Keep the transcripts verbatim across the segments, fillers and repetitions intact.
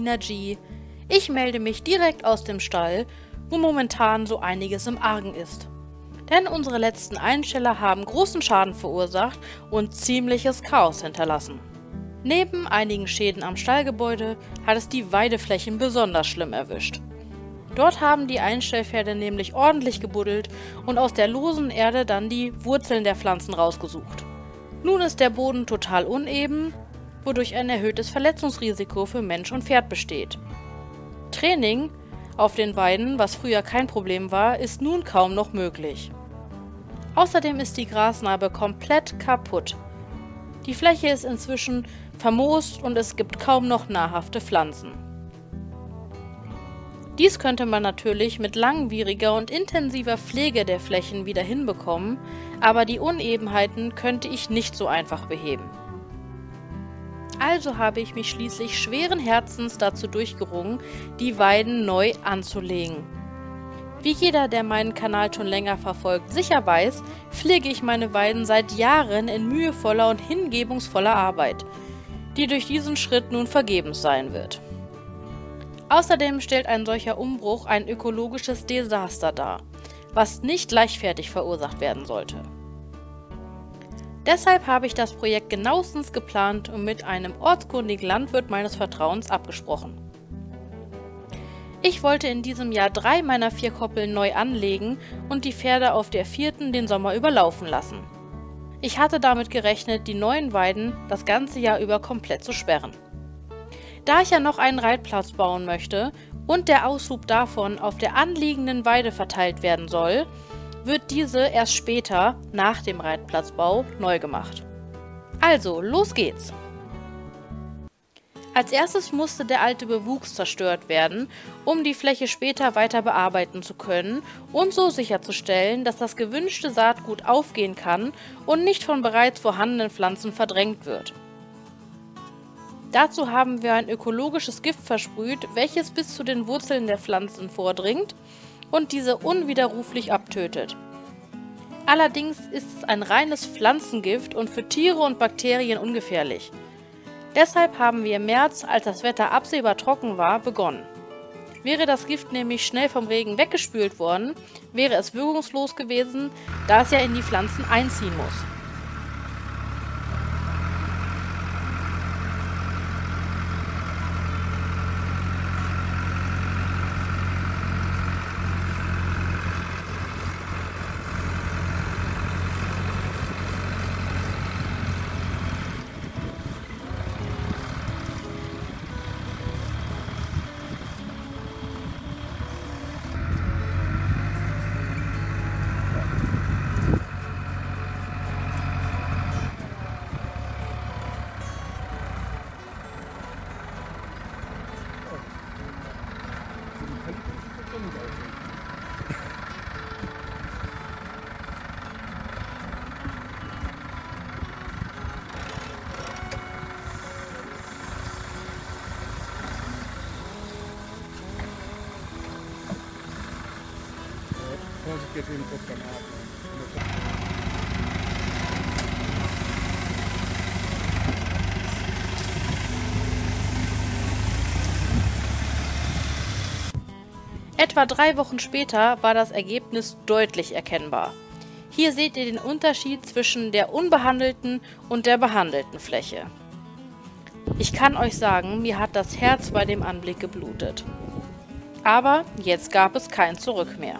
Nina G. Ich melde mich direkt aus dem Stall, wo momentan so einiges im Argen ist. Denn unsere letzten Einsteller haben großen Schaden verursacht und ziemliches Chaos hinterlassen. Neben einigen Schäden am Stallgebäude hat es die Weideflächen besonders schlimm erwischt. Dort haben die Einstellpferde nämlich ordentlich gebuddelt und aus der losen Erde dann die Wurzeln der Pflanzen rausgesucht. Nun ist der Boden total uneben, wodurch ein erhöhtes Verletzungsrisiko für Mensch und Pferd besteht. Training auf den Weiden, was früher kein Problem war, ist nun kaum noch möglich. Außerdem ist die Grasnarbe komplett kaputt. Die Fläche ist inzwischen vermoost und es gibt kaum noch nahrhafte Pflanzen. Dies könnte man natürlich mit langwieriger und intensiver Pflege der Flächen wieder hinbekommen, aber die Unebenheiten könnte ich nicht so einfach beheben. Also habe ich mich schließlich schweren Herzens dazu durchgerungen, die Weiden neu anzulegen. Wie jeder, der meinen Kanal schon länger verfolgt, sicher weiß, pflege ich meine Weiden seit Jahren in mühevoller und hingebungsvoller Arbeit, die durch diesen Schritt nun vergebens sein wird. Außerdem stellt ein solcher Umbruch ein ökologisches Desaster dar, was nicht leichtfertig verursacht werden sollte. Deshalb habe ich das Projekt genauestens geplant und mit einem ortskundigen Landwirt meines Vertrauens abgesprochen. Ich wollte in diesem Jahr drei meiner vier Koppeln neu anlegen und die Pferde auf der vierten den Sommer überlaufen lassen. Ich hatte damit gerechnet, die neuen Weiden das ganze Jahr über komplett zu sperren. Da ich ja noch einen Reitplatz bauen möchte und der Aushub davon auf der anliegenden Weide verteilt werden soll, wird diese erst später, nach dem Reitplatzbau, neu gemacht. Also, los geht's! Als erstes musste der alte Bewuchs zerstört werden, um die Fläche später weiter bearbeiten zu können und so sicherzustellen, dass das gewünschte Saatgut aufgehen kann und nicht von bereits vorhandenen Pflanzen verdrängt wird. Dazu haben wir ein ökologisches Gift versprüht, welches bis zu den Wurzeln der Pflanzen vordringt und diese unwiderruflich abtötet. Allerdings ist es ein reines Pflanzengift und für Tiere und Bakterien ungefährlich. Deshalb haben wir im März, als das Wetter absehbar trocken war, begonnen. Wäre das Gift nämlich schnell vom Regen weggespült worden, wäre es wirkungslos gewesen, da es ja in die Pflanzen einziehen muss. Get him up and out. Etwa drei Wochen später war das Ergebnis deutlich erkennbar. Hier seht ihr den Unterschied zwischen der unbehandelten und der behandelten Fläche. Ich kann euch sagen, mir hat das Herz bei dem Anblick geblutet. Aber jetzt gab es kein Zurück mehr.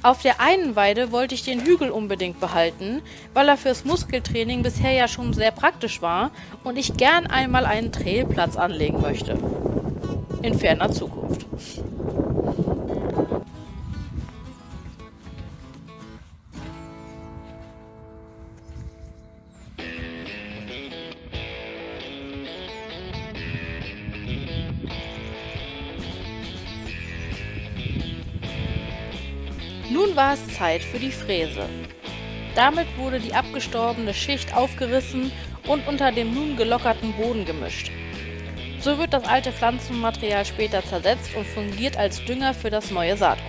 Auf der einen Weide wollte ich den Hügel unbedingt behalten, weil er fürs Muskeltraining bisher ja schon sehr praktisch war und ich gern einmal einen Trailplatz anlegen möchte. In ferner Zukunft. Nun war es Zeit für die Fräse. Damit wurde die abgestorbene Schicht aufgerissen und unter dem nun gelockerten Boden gemischt. So wird das alte Pflanzenmaterial später zersetzt und fungiert als Dünger für das neue Saatgut.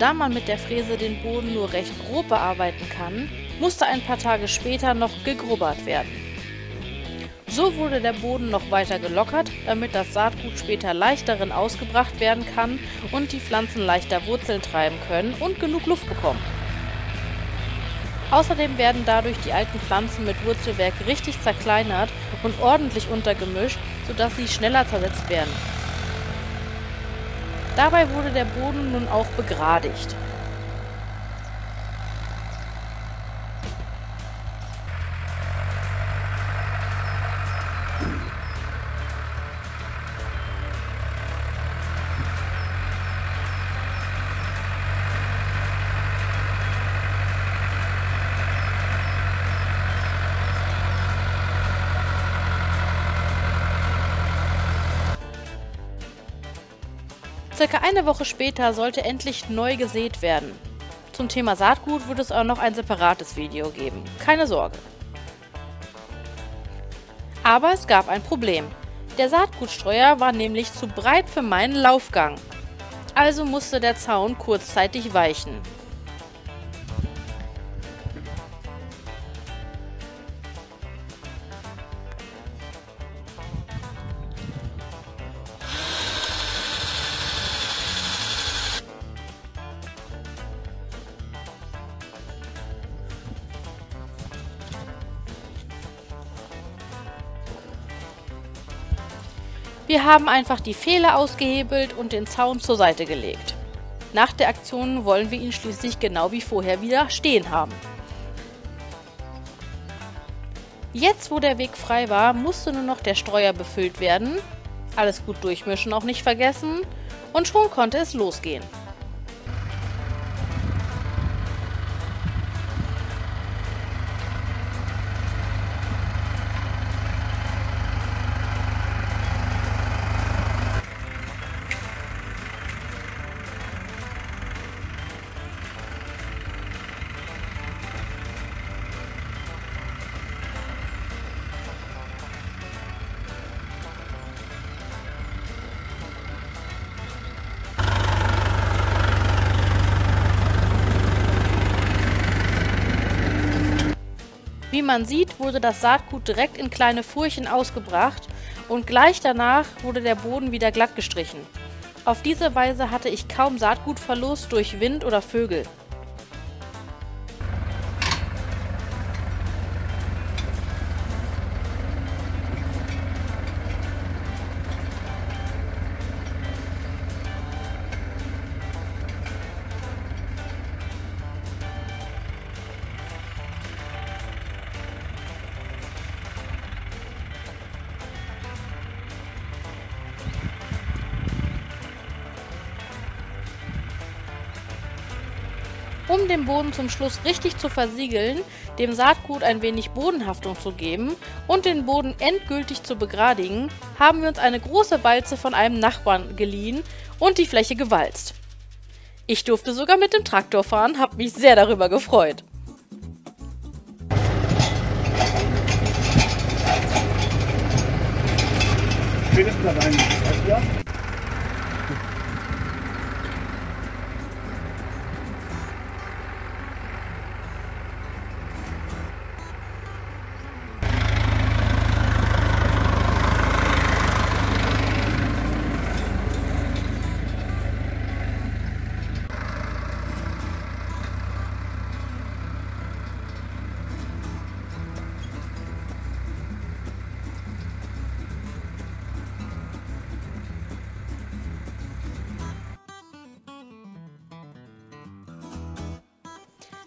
Da man mit der Fräse den Boden nur recht grob bearbeiten kann, musste ein paar Tage später noch gegrubbert werden. So wurde der Boden noch weiter gelockert, damit das Saatgut später leicht darin ausgebracht werden kann und die Pflanzen leichter Wurzeln treiben können und genug Luft bekommen. Außerdem werden dadurch die alten Pflanzen mit Wurzelwerk richtig zerkleinert und ordentlich untergemischt, sodass sie schneller zersetzt werden. Dabei wurde der Boden nun auch begradigt. Circa eine Woche später sollte endlich neu gesät werden. Zum Thema Saatgut wird es auch noch ein separates Video geben, keine Sorge. Aber es gab ein Problem. Der Saatgutstreuer war nämlich zu breit für meinen Laufgang. Also musste der Zaun kurzzeitig weichen. Wir haben einfach die Fehler ausgehebelt und den Zaun zur Seite gelegt. Nach der Aktion wollen wir ihn schließlich genau wie vorher wieder stehen haben. Jetzt, wo der Weg frei war, musste nur noch der Streuer befüllt werden, alles gut durchmischen auch nicht vergessen, und schon konnte es losgehen. Wie man sieht, wurde das Saatgut direkt in kleine Furchen ausgebracht und gleich danach wurde der Boden wieder glatt gestrichen. Auf diese Weise hatte ich kaum Saatgutverlust durch Wind oder Vögel. Um den Boden zum Schluss richtig zu versiegeln, dem Saatgut ein wenig Bodenhaftung zu geben und den Boden endgültig zu begradigen, haben wir uns eine große Walze von einem Nachbarn geliehen und die Fläche gewalzt. Ich durfte sogar mit dem Traktor fahren, habe mich sehr darüber gefreut.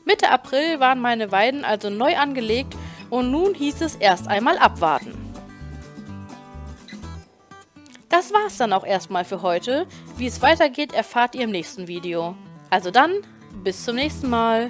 Mitte April waren meine Weiden also neu angelegt und nun hieß es erst einmal abwarten. Das war's dann auch erstmal für heute. Wie es weitergeht, erfahrt ihr im nächsten Video. Also dann, bis zum nächsten Mal.